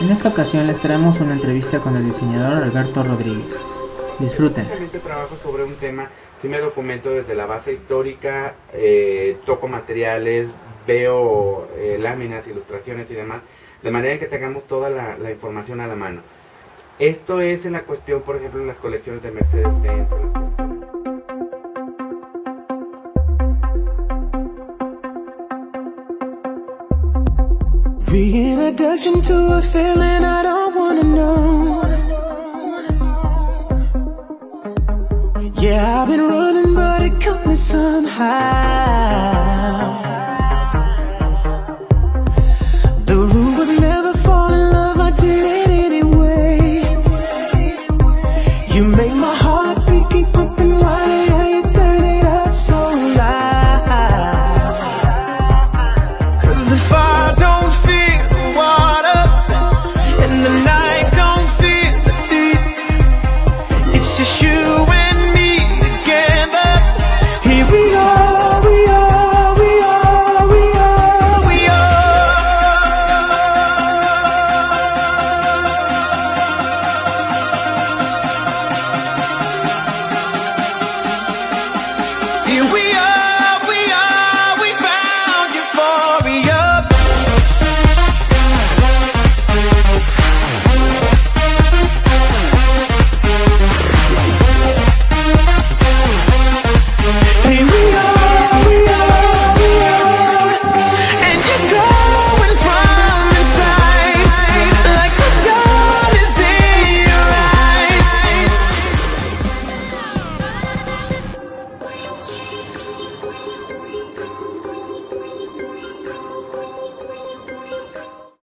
En esta ocasión les traemos una entrevista con el diseñador Alberto Rodríguez. Disfruten. Trabajo sobre un tema, sí me documento desde la base histórica, toco materiales, veo láminas, ilustraciones y demás, de manera que tengamos toda la información a la mano. Esto es en la cuestión, por ejemplo, en las colecciones de Mercedes-Benz. Reintroduction to a feeling I don't wanna know. Yeah, I've been running, but it caught me somehow.